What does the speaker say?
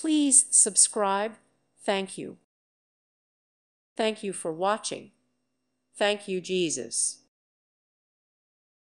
Please subscribe. Thank you. Thank you for watching. Thank you, Jesus.